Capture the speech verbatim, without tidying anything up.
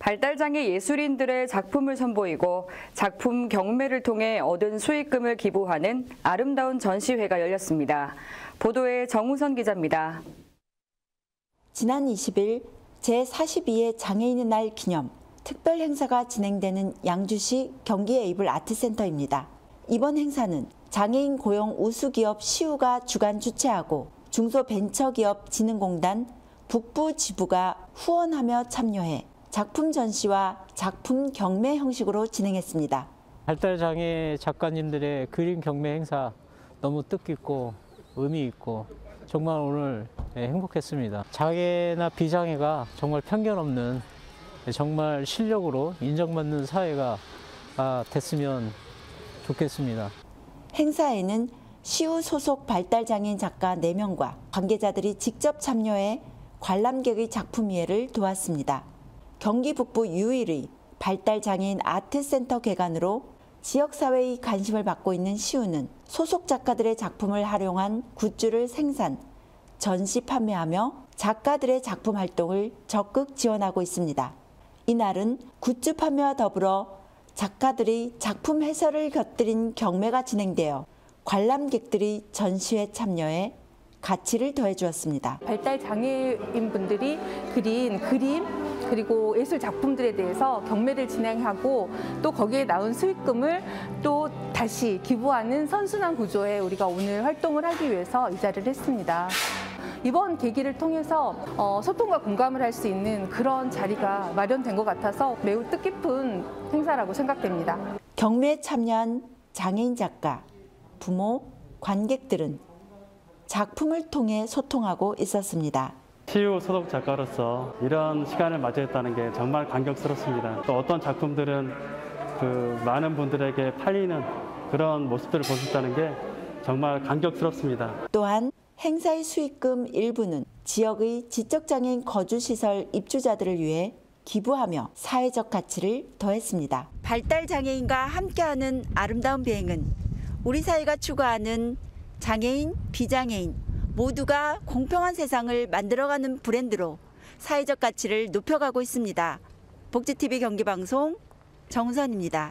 발달장애 예술인들의 작품을 선보이고 작품 경매를 통해 얻은 수익금을 기부하는 아름다운 전시회가 열렸습니다. 보도에 정운선 기자입니다. 지난 이십일 제사십이 회 장애인의 날 기념 특별 행사가 진행되는 양주시 경기 에이블 아트센터입니다. 이번 행사는 장애인 고용 우수기업 시우가 주관 주최하고 중소벤처기업진흥공단 북부 지부가 후원하며 참여해 작품 전시와 작품 경매 형식으로 진행했습니다. 발달장애 작가님들의 그림 경매 행사 너무 뜻깊고 의미 있고 정말 오늘 행복했습니다. 장애나 비장애가 정말 편견 없는 정말 실력으로 인정받는 사회가 됐으면 좋겠습니다. 행사에는 시우 소속 발달장애인 작가 네 명과 관계자들이 직접 참여해 관람객의 작품 이해를 도왔습니다. 경기 북부 유일의 발달장애인 아트센터 개관으로 지역사회의 관심을 받고 있는 시우는 소속 작가들의 작품을 활용한 굿즈를 생산, 전시 판매하며 작가들의 작품 활동을 적극 지원하고 있습니다. 이날은 굿즈 판매와 더불어 작가들이 작품 해설을 곁들인 경매가 진행되어 관람객들이 전시에 참여해 가치를 더해주었습니다. 발달장애인분들이 그린 그림 그리고 예술 작품들에 대해서 경매를 진행하고 또 거기에 나온 수익금을 또 다시 기부하는 선순환 구조에 우리가 오늘 활동을 하기 위해서 이 자리를 했습니다. 이번 계기를 통해서 소통과 공감을 할 수 있는 그런 자리가 마련된 것 같아서 매우 뜻깊은 행사라고 생각됩니다. 경매에 참여한 장애인 작가, 부모, 관객들은 작품을 통해 소통하고 있었습니다. 시우 소속 작가로서 이런 시간을 맞이했다는 게 정말 감격스럽습니다. 또 어떤 작품들은 그 많은 분들에게 팔리는 그런 모습들을 볼 수 있다는 게 정말 감격스럽습니다. 또한 행사의 수익금 일부는 지역의 지적장애인 거주시설 입주자들을 위해 기부하며 사회적 가치를 더했습니다. 발달장애인과 함께하는 아름다운 비행은 우리 사회가 추구하는 장애인, 비장애인 모두가 공평한 세상을 만들어가는 브랜드로 사회적 가치를 높여가고 있습니다. 복지티비 경기방송 정선입니다.